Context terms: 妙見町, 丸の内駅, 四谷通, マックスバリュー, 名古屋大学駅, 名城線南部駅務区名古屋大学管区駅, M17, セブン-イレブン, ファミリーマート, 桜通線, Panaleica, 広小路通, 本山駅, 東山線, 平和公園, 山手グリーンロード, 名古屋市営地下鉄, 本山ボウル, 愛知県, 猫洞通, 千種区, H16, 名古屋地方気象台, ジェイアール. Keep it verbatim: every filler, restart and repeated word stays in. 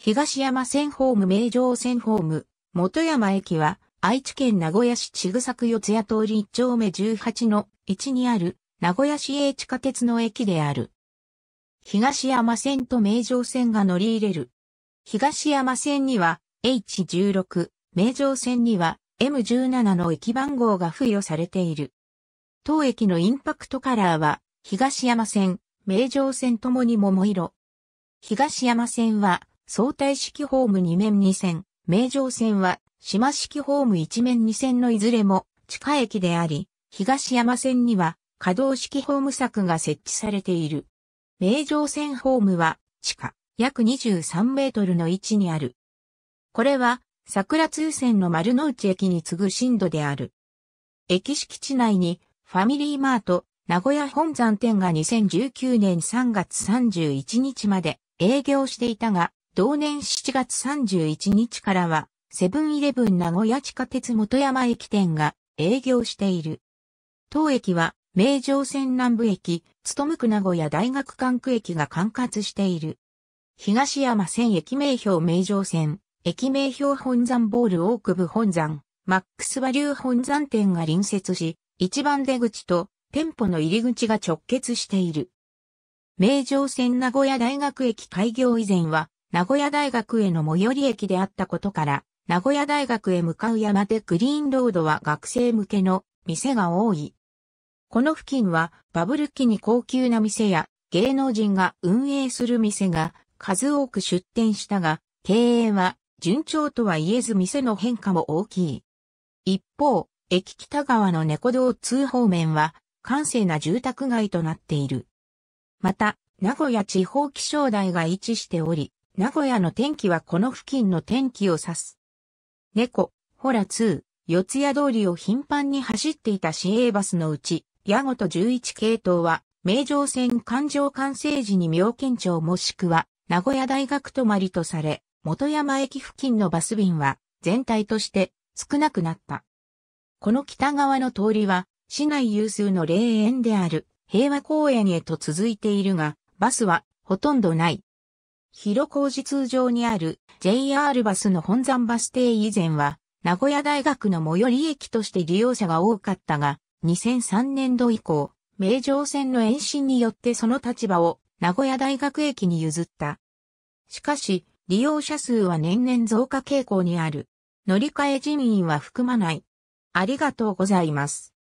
東山線ホーム名城線ホーム、本山駅は、愛知県名古屋市千種区四谷通りいっちょうめじゅうはちのいちにある、名古屋市営地下鉄の駅である。東山線と名城線が乗り入れる。東山線には、エイチじゅうろく、名城線には、エムじゅうなな の駅番号が付与されている。当駅のインパクトカラーは、東山線、名城線ともに桃色。東山線は、相対式ホームにめんにせん、名城線は島式ホームいちめんにせんのいずれも地下駅であり、東山線には可動式ホーム柵が設置されている。名城線ホームは地下約にじゅうさんメートルの位置にある。これは桜通線の丸の内駅に次ぐ深度である。駅敷地内にファミリーマート名古屋本山店がにせんじゅうきゅうねんさんがつさんじゅういちにちまで営業していたが、同年しちがつさんじゅういちにちからは、セブンイレブン名古屋地下鉄本山駅店が営業している。当駅は、名城線南部駅、勤区名古屋大学管区駅が管轄している。東山線駅名標名城線、駅名標本山ボール大久保本山、マックスバリュー本山店が隣接し、一番出口と店舗の入り口が直結している。名城線名古屋大学駅開業以前は、名古屋大学への最寄り駅であったことから、名古屋大学へ向かう山手グリーンロードは学生向けの店が多い。この付近はバブル期に高級な店や芸能人が運営する店が数多く出店したが、経営は順調とは言えず店の変化も大きい。一方、駅北側の猫堂通方面は閑静な住宅街となっている。また、名古屋地方気象台が位置しており、名古屋の天気はこの付近の天気を指す。猫、ほらに、四谷通りを頻繁に走っていた市営バスのうち、やごとじゅういちけいとうは、名城線環状完成時に妙見町もしくは、名古屋大学止まりとされ、本山駅付近のバス便は、全体として少なくなった。この北側の通りは、市内有数の霊園である、平和公園へと続いているが、バスはほとんどない。広小路通上にある ジェイアール バスの本山バス停以前は名古屋大学の最寄り駅として利用者が多かったがにせんさんねんど以降、名城線の延伸によってその立場を名古屋大学駅に譲った。しかし利用者数は年々増加傾向にある。乗り換え人員は含まない。ありがとうございます。